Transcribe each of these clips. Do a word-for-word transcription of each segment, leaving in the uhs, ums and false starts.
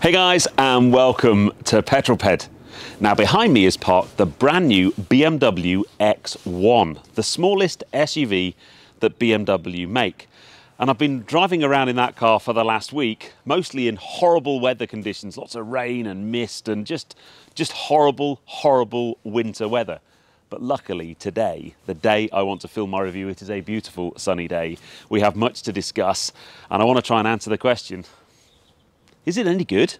Hey guys, and welcome to Petrol Ped. Now behind me is parked the brand new B M W X one, the smallest S U V that B M W make. And I've been driving around in that car for the last week, mostly in horrible weather conditions, lots of rain and mist and just, just horrible, horrible winter weather. But luckily today, the day I want to film my review, it is a beautiful sunny day. We have much to discuss and I want to try and answer the question, is it any good?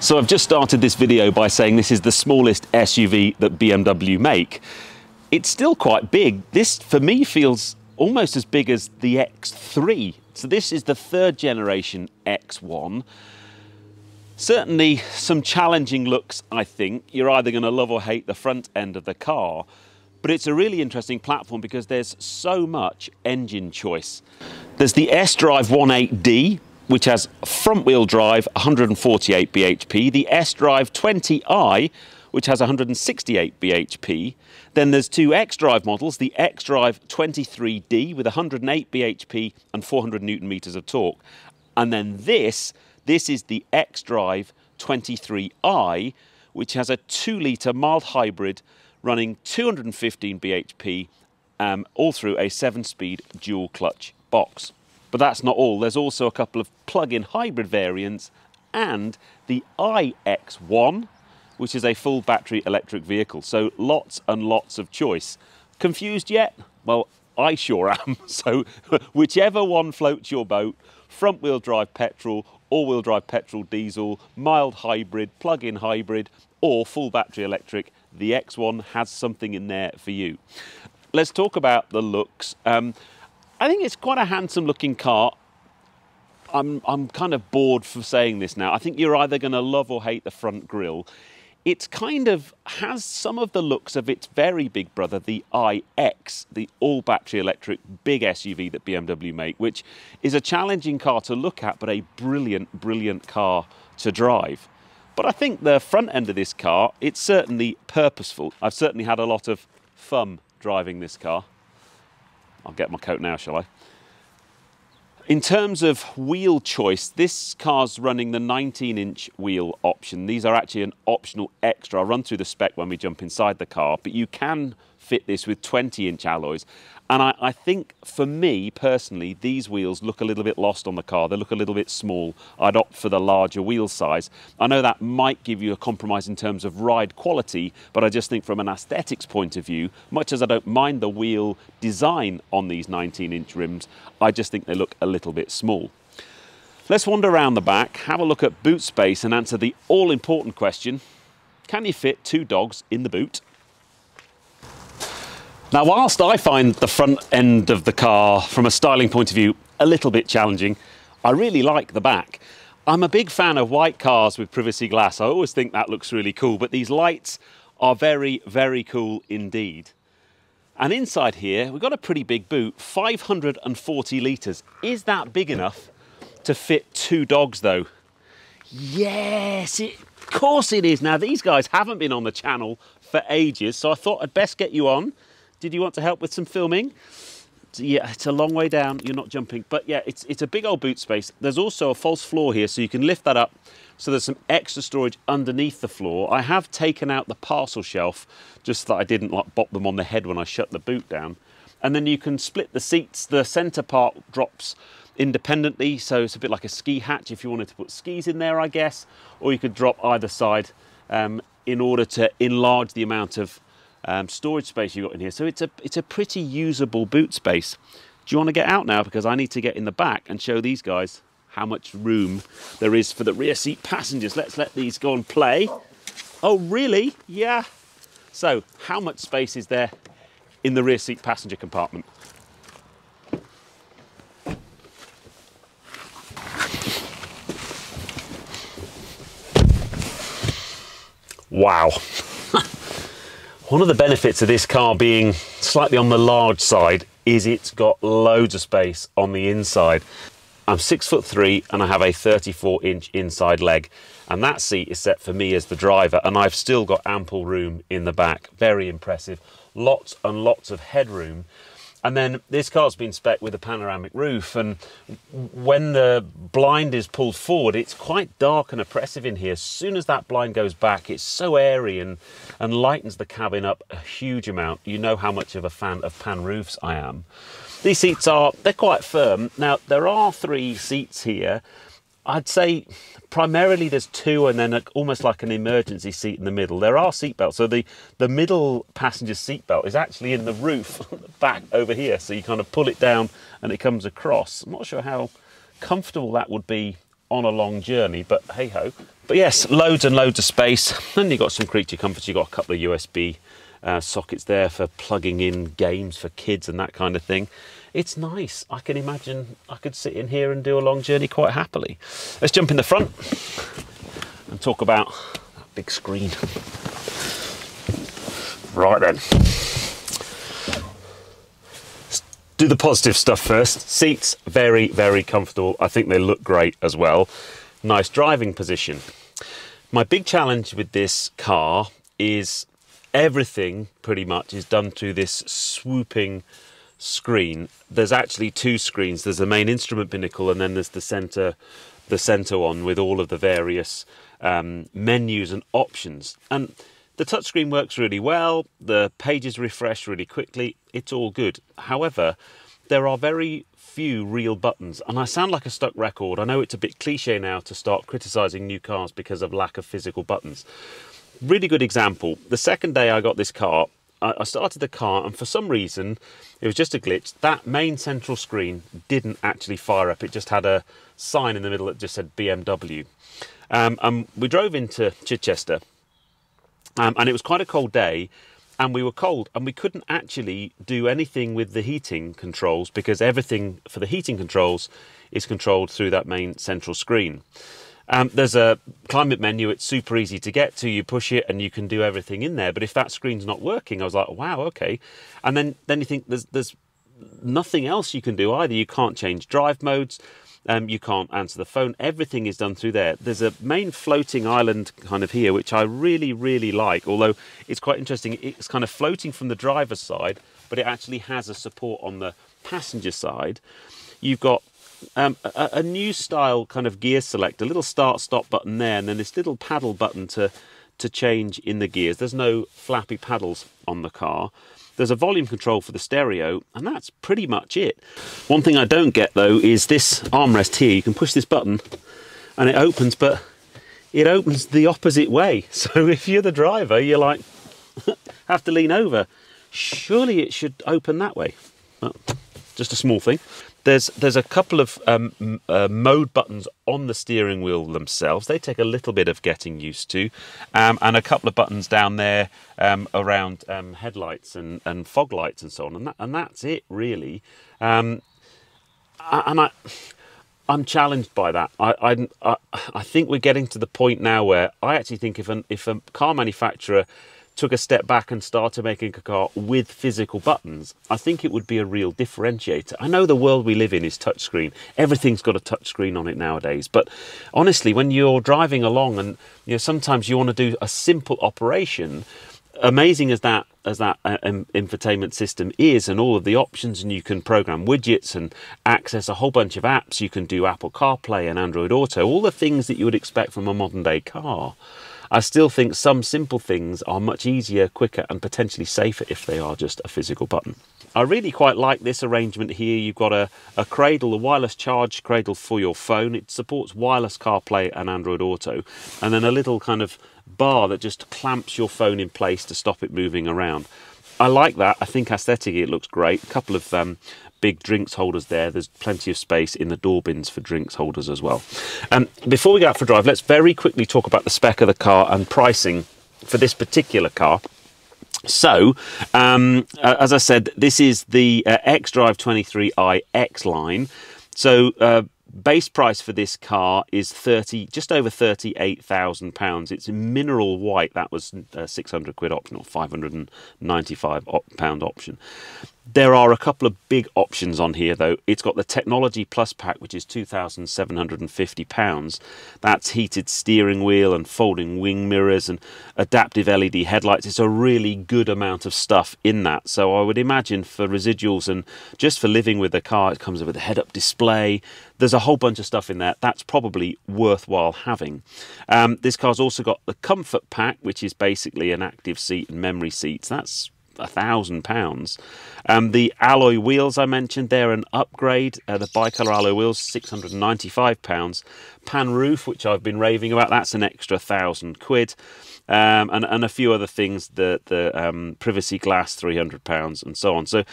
So I've just started this video by saying this is the smallest S U V that B M W make. It's still quite big. This for me feels almost as big as the X three. So this is the third generation X one. Certainly some challenging looks, I think. You're either going to love or hate the front end of the car, but it's a really interesting platform because there's so much engine choice. There's the S-Drive one eight D, which has front-wheel drive, one hundred forty-eight B H P, the S-Drive twenty i, which has one hundred sixty-eight B H P. Then there's two X-Drive models, the X-Drive twenty-three D with one hundred eight B H P and four hundred newton meters of torque. And then this, This is the X-Drive twenty-three i, which has a two litre mild hybrid running two hundred fifteen B H P, um, all through a seven-speed dual-clutch box. But that's not all. There's also a couple of plug-in hybrid variants and the i X one, which is a full battery electric vehicle. So lots and lots of choice. Confused yet? Well, I sure am. So whichever one floats your boat, front-wheel drive petrol, all-wheel drive petrol diesel, mild hybrid, plug-in hybrid, or full battery electric, the X one has something in there for you. Let's talk about the looks. Um, I think it's quite a handsome looking car. I'm, I'm kind of bored for saying this now. I think you're either gonna love or hate the front grille. It's kind of has some of the looks of its very big brother, the iX, the all battery electric big S U V that B M W make, which is a challenging car to look at, but a brilliant, brilliant car to drive. But I think the front end of this car, it's certainly purposeful. I've certainly had a lot of fun driving this car. I'll get my coat now, shall I? In terms of wheel choice, this car's running the nineteen inch wheel option. These are actually an optional extra. I'll run through the spec when we jump inside the car, but you can fit this with twenty inch alloys. And I, I think for me personally, these wheels look a little bit lost on the car. They look a little bit small. I'd opt for the larger wheel size. I know that might give you a compromise in terms of ride quality, but I just think from an aesthetics point of view, much as I don't mind the wheel design on these nineteen inch rims, I just think they look a little little bit small. Let's wander around the back, have a look at boot space and answer the all-important question, can you fit two dogs in the boot? Now whilst I find the front end of the car from a styling point of view a little bit challenging, I really like the back. I'm a big fan of white cars with privacy glass. I always think that looks really cool, but these lights are very, very cool indeed. And inside here, we've got a pretty big boot, five hundred forty litres. Is that big enough to fit two dogs though? Yes, it, of course it is. Now these guys haven't been on the channel for ages, so I thought I'd best get you on. Did you want to help with some filming? Yeah, it's a long way down, you're not jumping. But yeah, it's, it's a big old boot space. There's also a false floor here, so you can lift that up. So there's some extra storage underneath the floor. I have taken out the parcel shelf, just that I didn't like bop them on the head when I shut the boot down. And then you can split the seats. The center part drops independently, so it's a bit like a ski hatch if you wanted to put skis in there, I guess. Or you could drop either side um, in order to enlarge the amount of Um, storage space you got in here. So it's a it's a pretty usable boot space. Do you want to get out now? Because I need to get in the back and show these guys how much room there is for the rear seat passengers. Let's let these go and play. Oh really? Yeah. So how much space is there in the rear seat passenger compartment? Wow. One of the benefits of this car being slightly on the large side is it's got loads of space on the inside. I'm six foot three and I have a thirty-four inch inside leg. and that seat is set for me as the driver, and I've still got ample room in the back. Very impressive. Lots and lots of headroom. And then this car's been spec'd with a panoramic roof, and when the blind is pulled forward, it's quite dark and oppressive in here. As soon as that blind goes back, it's so airy and, and lightens the cabin up a huge amount. You know how much of a fan of pan roofs I am. These seats are, they're quite firm. Now, there are three seats here. I'd say primarily there's two and then almost like an emergency seat in the middle. There are seat belts. So the, the middle passenger seat belt is actually in the roof back over here. So you kind of pull it down and it comes across. I'm not sure how comfortable that would be on a long journey, but hey ho. But yes, loads and loads of space. Then you've got some creature comforts. You've got a couple of U S B uh, sockets there for plugging in games for kids and that kind of thing. It's nice. I can imagine I could sit in here and do a long journey quite happily. Let's jump in the front and talk about that big screen. Right then. Let's do the positive stuff first. Seats, very, very comfortable. I think they look great as well. Nice driving position. My big challenge with this car is everything pretty much is done through this swooping screen. There's actually two screens. There's the main instrument pinnacle, and then there's the center the center one with all of the various um, menus and options. And the touchscreen works really well. The pages refresh really quickly. It's all good. However, there are very few real buttons, and I sound like a stuck record. I know it's a bit cliche now to start criticizing new cars because of lack of physical buttons. Really good example. The second day I got this car, I started the car, and for some reason, it was just a glitch. That main central screen didn't actually fire up. It just had a sign in the middle that just said B M W. Um, and we drove into Chichester, um, and it was quite a cold day, and we were cold, and we couldn't actually do anything with the heating controls because everything for the heating controls is controlled through that main central screen. Um, there's a climate menu, it's super easy to get to, you push it and you can do everything in there. But if that screen's not working, I was like, wow, okay. And then, then you think there's, there's nothing else you can do either. You can't change drive modes, um, you can't answer the phone, everything is done through there. There's a main floating island kind of here, which I really, really like, although it's quite interesting. It's kind of floating from the driver's side, but it actually has a support on the passenger side. You've got Um, a, a new style kind of gear select, a little start stop button there, and then this little paddle button to to change in the gears. There's no flappy paddles on the car. There's a volume control for the stereo, and that's pretty much it. One thing I don't get though is this armrest here. You can push this button and it opens, but it opens the opposite way. So if you're the driver, you're like have to lean over. Surely it should open that way. Well, just a small thing. There's, there's a couple of um, uh, mode buttons on the steering wheel themselves. They take a little bit of getting used to. Um, and a couple of buttons down there um, around um, headlights and, and fog lights and so on. And, that, and that's it, really. Um, and I, I'm challenged by that. I, I, I think we're getting to the point now where I actually think if, an, if a car manufacturer took a step back and started making a car with physical buttons, I think it would be a real differentiator. I know the world we live in is touchscreen. Everything's got a touchscreen on it nowadays. But honestly, when you're driving along and you know sometimes you want to do a simple operation, amazing as that as that uh, um, infotainment system is, and all of the options, and you can program widgets and access a whole bunch of apps. You can do Apple CarPlay and Android Auto, all the things that you would expect from a modern day car. I still think some simple things are much easier, quicker, and potentially safer if they are just a physical button. I really quite like this arrangement here. You've got a, a cradle, a wireless charge cradle for your phone. It supports wireless CarPlay and Android Auto. And then a little kind of bar that just clamps your phone in place to stop it moving around. I like that. I think aesthetically it looks great. A couple of um, big drinks holders there. There's plenty of space in the door bins for drinks holders as well. Um, before we go out for a drive, let's very quickly talk about the spec of the car and pricing for this particular car. So, um, as I said, this is the uh, xDrive twenty-three i X line. So, uh, Base price for this car is thirty, just over thirty-eight thousand pounds. It's mineral white. That was a six hundred quid option or five hundred and ninety-five pound option. There are a couple of big options on here though. It's got the Technology Plus pack, which is two thousand seven hundred and fifty pounds. That's heated steering wheel and folding wing mirrors and adaptive L E D headlights. It's a really good amount of stuff in that. So I would imagine for residuals and just for living with the car, it comes with a head-up display. There's a whole bunch of stuff in there. That's probably worthwhile having. Um, this car's also got the Comfort pack, which is basically an active seat and memory seats. That's a thousand pounds. Um, the alloy wheels I mentioned, they're an upgrade. Uh, the bicolour alloy wheels, six hundred and ninety-five pounds. Pan roof, which I've been raving about, that's an extra thousand quid. Um, and, and a few other things, the, the um, privacy glass, three hundred pounds, and so on. So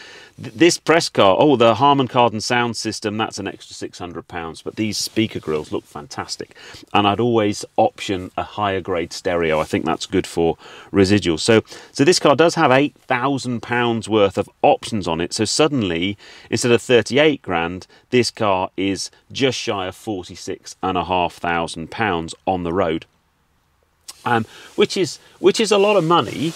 th this press car, oh, the Harman Kardon sound system, that's an extra six hundred pounds. But these speaker grills look fantastic. And I'd always option a higher grade stereo. I think that's good for residuals. So, so this car does have eight thousand pounds worth of options on it. So suddenly, instead of thirty-eight grand, this car is just shy of forty-six and a half thousand pounds on the road. Um, which is which is a lot of money,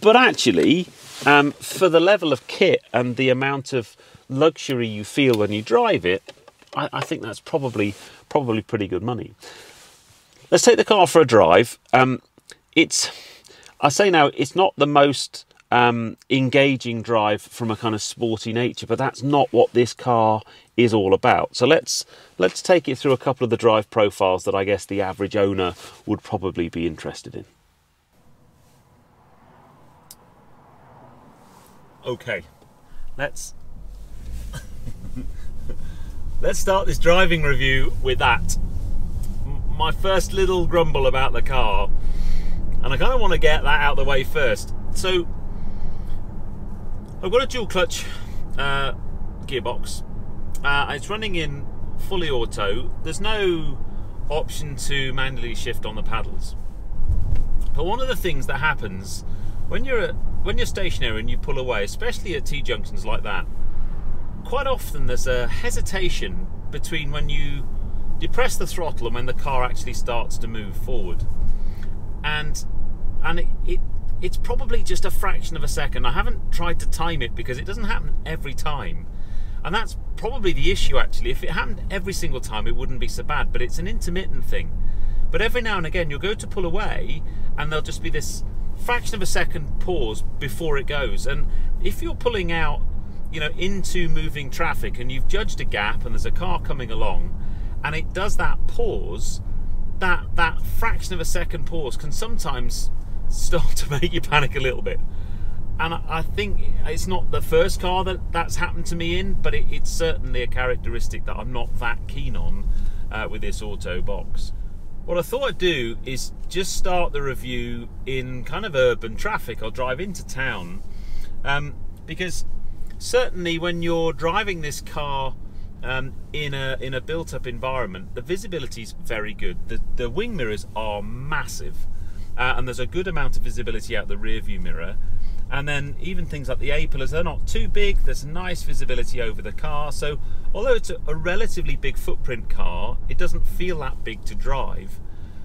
but actually um, for the level of kit and the amount of luxury you feel when you drive it, I, I think that's probably probably pretty good money. Let's take the car for a drive. Um, it's I say now it's not the most um, engaging drive from a kind of sporty nature, but that's not what this car is all about. So let's let's take it through a couple of the drive profiles that I guess the average owner would probably be interested in. Okay, let's let's start this driving review with that. My first little grumble about the car, and I kind of want to get that out of the way first. So I've got a dual clutch uh, gearbox. Uh, it's running in fully auto. There's no option to manually shift on the paddles. But one of the things that happens when you're at, when you're stationary and you pull away, especially at T-junctions like that, quite often there's a hesitation between when you depress the throttle and when the car actually starts to move forward. And and it, it it's probably just a fraction of a second. I haven't tried to time it because it doesn't happen every time. And that's probably the issue actually. If it happened every single time, it wouldn't be so bad, but it's an intermittent thing. But every now and again, you'll go to pull away and there'll just be this fraction of a second pause before it goes. And if you're pulling out, you know, into moving traffic and you've judged a gap and there's a car coming along and it does that pause, that, that fraction of a second pause can sometimes start to make you panic a little bit. And I think it's not the first car that that's happened to me in, but it, it's certainly a characteristic that I'm not that keen on uh, with this auto box. What I thought I'd do is just start the review in kind of urban traffic. I'll drive into town um, because certainly when you're driving this car um, in a in a built-up environment, the visibility is very good. The, the wing mirrors are massive uh, and there's a good amount of visibility out the rear view mirror. And then even things like the A-pillars, they're not too big. There's nice visibility over the car. So although it's a, a relatively big footprint car, it doesn't feel that big to drive.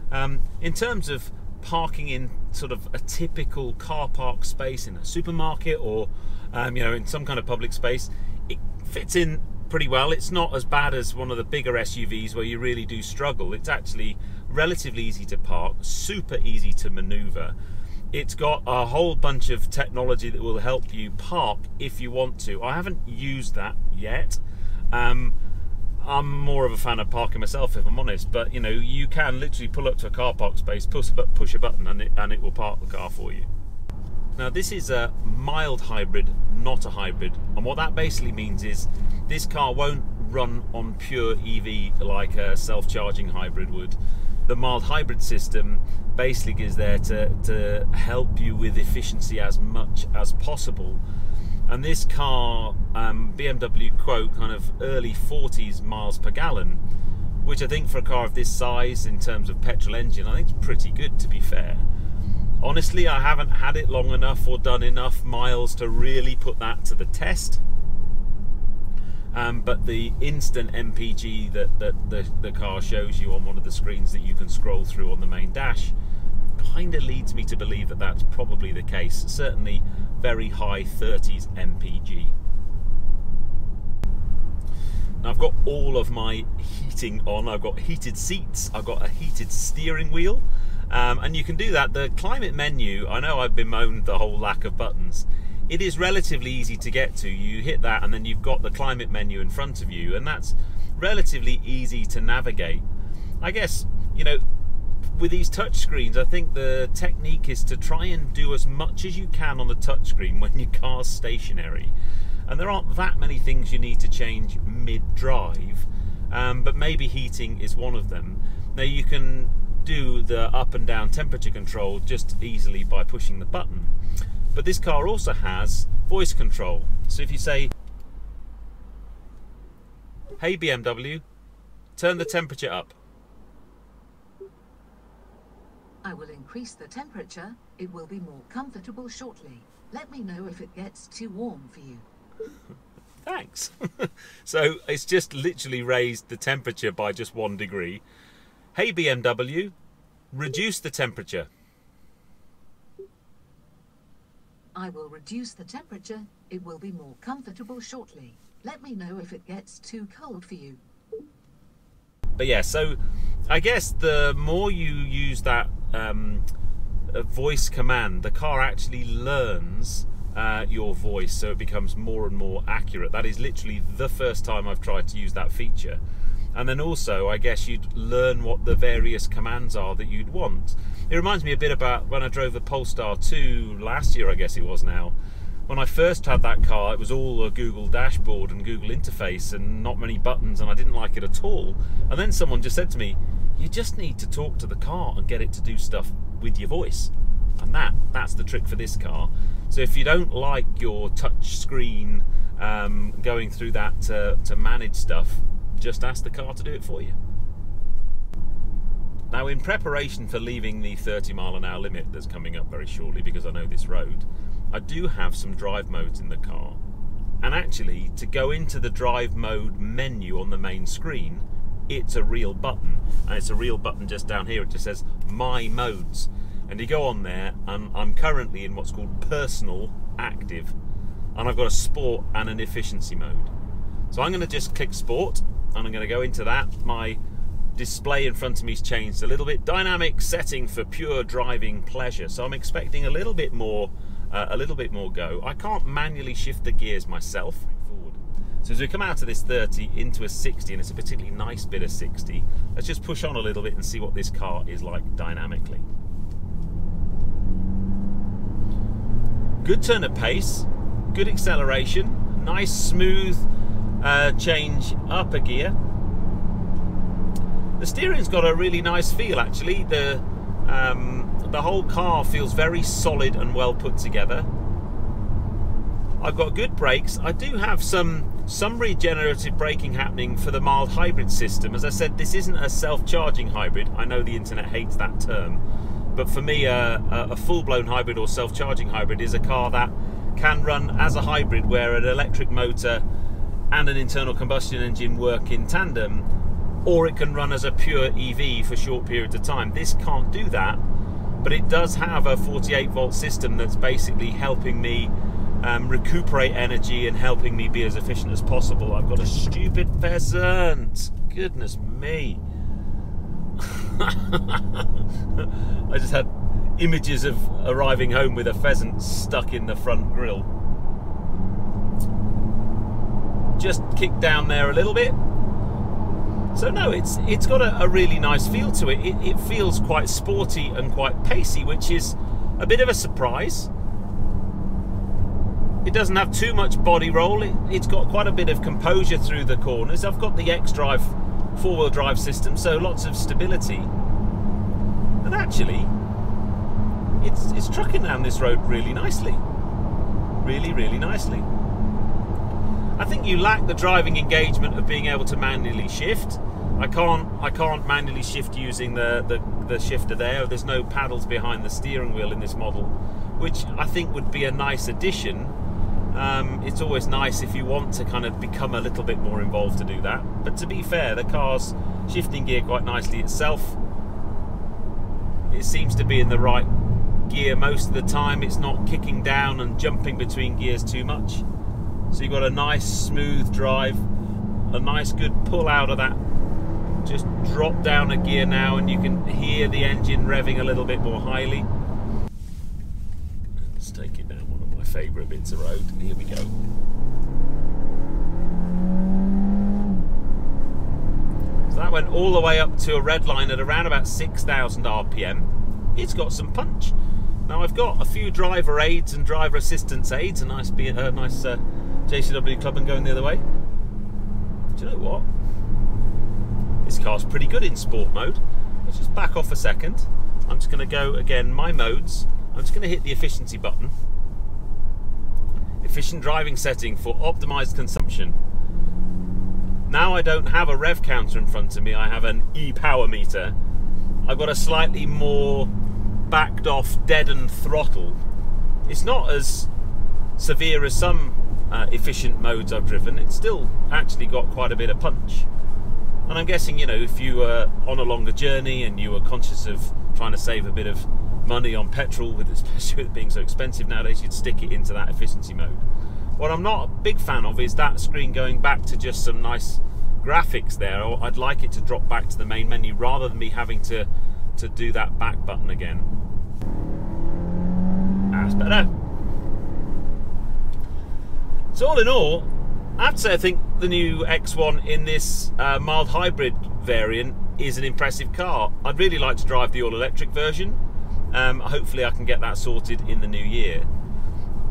Um, in terms of parking in sort of a typical car park space in a supermarket or um, you know, in some kind of public space, it fits in pretty well. It's not as bad as one of the bigger S U Vs where you really do struggle. It's actually relatively easy to park, super easy to maneuver. It's got a whole bunch of technology that will help you park if you want to. I haven't used that yet. Um, I'm more of a fan of parking myself, if I'm honest. But you know, you can literally pull up to a car park space, push, push a button, and it and it will park the car for you. Now, this is a mild hybrid, not a hybrid, and what that basically means is this car won't run on pure E V like a self-charging hybrid would. The mild hybrid system basically is there to, to help you with efficiency as much as possible. And this car, um, B M W quote, kind of early forties miles per gallon, which I think for a car of this size in terms of petrol engine, I think it's pretty good to be fair. Honestly, I haven't had it long enough or done enough miles to really put that to the test. um, but the instant M P G that, that the, the car shows you on one of the screens that you can scroll through on the main dash kind of leads me to believe that that's probably the case, certainly very high thirties M P G. Now I've got all of my heating on, I've got heated seats, I've got a heated steering wheel, um, and you can do that. The climate menu, I know I've bemoaned the whole lack of buttons, it is relatively easy to get to. You hit that and then you've got the climate menu in front of you, and that's relatively easy to navigate. I guess, you know, with these touch screens, I think the technique is to try and do as much as you can on the touch screen when your car's stationary. And there aren't that many things you need to change mid-drive, um, but maybe heating is one of them. Now you can do the up and down temperature control just easily by pushing the button. But this car also has voice control. So if you say, "Hey B M W, turn the temperature up," I will increase the temperature. It will be more comfortable shortly. Let me know if it gets too warm for you. Thanks. So it's just literally raised the temperature by just one degree. Hey B M W, reduce the temperature. I will reduce the temperature. It will be more comfortable shortly. Let me know if it gets too cold for you. But yeah, so I guess the more you use that um, voice command, the car actually learns uh, your voice, so it becomes more and more accurate. That is literally the first time I've tried to use that feature. And then also, I guess you'd learn what the various commands are that you'd want. It reminds me a bit about when I drove the Polestar two last year, I guess it was now. When I first had that car, it was all a Google dashboard and Google interface and not many buttons, and I didn't like it at all. And then someone just said to me, you just need to talk to the car and get it to do stuff with your voice. And that that's the trick for this car. So if you don't like your touch screen um, going through that to, to manage stuff, just ask the car to do it for you. Now, in preparation for leaving the thirty mile an hour limit that's coming up very shortly, because I know this road, I do have some drive modes in the car. And actually, to go into the drive mode menu on the main screen, it's a real button, and it's a real button just down here. It just says My Modes, and you go on there, and I'm currently in what's called Personal Active, and I've got a Sport and an Efficiency mode. So I'm going to just click Sport, and I'm going to go into that. My display in front of me's changed a little bit. Dynamic setting for pure driving pleasure. So I'm expecting a little bit more, uh, a little bit more go. I can't manually shift the gears myself. So as we come out of this thirty into a sixty, and it's a particularly nice bit of sixty, let's just push on a little bit and see what this car is like dynamically. Good turn of pace, good acceleration, nice smooth uh, change up a gear. The steering's got a really nice feel actually. The, um, the whole car feels very solid and well put together. I've got good brakes. I do have some Some regenerative braking happening for the mild hybrid system. As I said, this isn't a self-charging hybrid. I know the internet hates that term, but for me, uh, a full-blown hybrid or self-charging hybrid is a car that can run as a hybrid, where an electric motor and an internal combustion engine work in tandem, or it can run as a pure E V for short periods of time. This can't do that, but it does have a forty-eight volt system that's basically helping me Um, recuperate energy and helping me be as efficient as possible. I've got a stupid pheasant. Goodness me. I just had images of arriving home with a pheasant stuck in the front grille. Just kick down there a little bit. So no, it's it's got a, a really nice feel to it. it. It feels quite sporty and quite pacey, which is a bit of a surprise. It doesn't have too much body roll. It, it's got quite a bit of composure through the corners. I've got the X drive four-wheel drive system, so lots of stability. And actually, it's, it's trucking down this road really nicely. Really, really nicely. I think you lack the driving engagement of being able to manually shift. I can't, I can't manually shift using the, the, the shifter there. There's no paddles behind the steering wheel in this model, which I think would be a nice addition. Um, it's always nice if you want to kind of become a little bit more involved to do that. But to be fair, the car's shifting gear quite nicely itself. It seems to be in the right gear most of the time. It's not kicking down and jumping between gears too much. So you've got a nice smooth drive, a nice good pull out of that. Just drop down a gear now and you can hear the engine revving a little bit more highly. Let's take it down one of my favourite bits of road, and here we go. So that went all the way up to a red line at around about six thousand R P M. It's got some punch. Now I've got a few driver aids and driver assistance aids, a nice, uh, nice uh, J C W club and going the other way. Do you know what? This car's pretty good in sport mode. Let's just back off a second. I'm just going to go again, my modes. I'm just going to hit the efficiency button. Efficient driving setting for optimized consumption. Now I don't have a rev counter in front of me, I have an e-power meter. I've got a slightly more backed off deadened throttle. It's not as severe as some uh, efficient modes I've driven. It's still actually got quite a bit of punch. And I'm guessing, you know, if you were on a longer journey and you were conscious of trying to save a bit of money on petrol, with especially with it being so expensive nowadays, you'd stick it into that efficiency mode. What I'm not a big fan of is that screen going back to just some nice graphics there. I'd like it to drop back to the main menu rather than me having to, to do that back button again. That's better. So all in all, I have to say, I think the new X one in this uh, mild hybrid variant is an impressive car. I'd really like to drive the all-electric version. Um, hopefully I can get that sorted in the new year.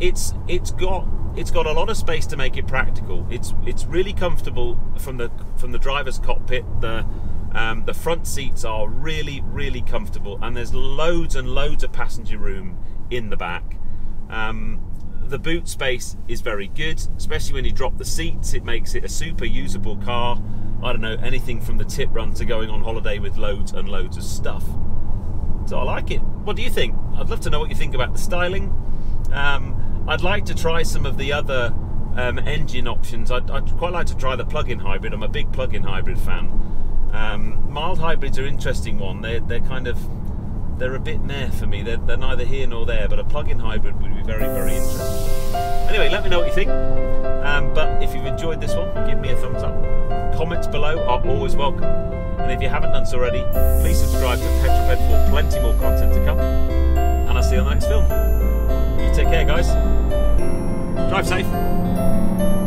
It's it's got it's got a lot of space to make it practical. It's it's really comfortable from the from the driver's cockpit. The um, the front seats are really really comfortable, and there's loads and loads of passenger room in the back. Um, The boot space is very good, especially when you drop the seats. It makes it a super usable car. I don't know, anything from the tip run to going on holiday with loads and loads of stuff. So I like it. What do you think? I'd love to know what you think about the styling. Um, I'd like to try some of the other um, engine options. I'd, I'd quite like to try the plug-in hybrid. I'm a big plug-in hybrid fan. Um, mild hybrids are an interesting one. They're, they're kind of... They're a bit meh for me, they're, they're neither here nor there, but a plug-in hybrid would be very, very interesting. Anyway, let me know what you think, um, but if you've enjoyed this one, give me a thumbs up. Comments below are always welcome, and if you haven't done so already, please subscribe to Petrol Ped for plenty more content to come, and I'll see you on the next film. You take care, guys. Drive safe.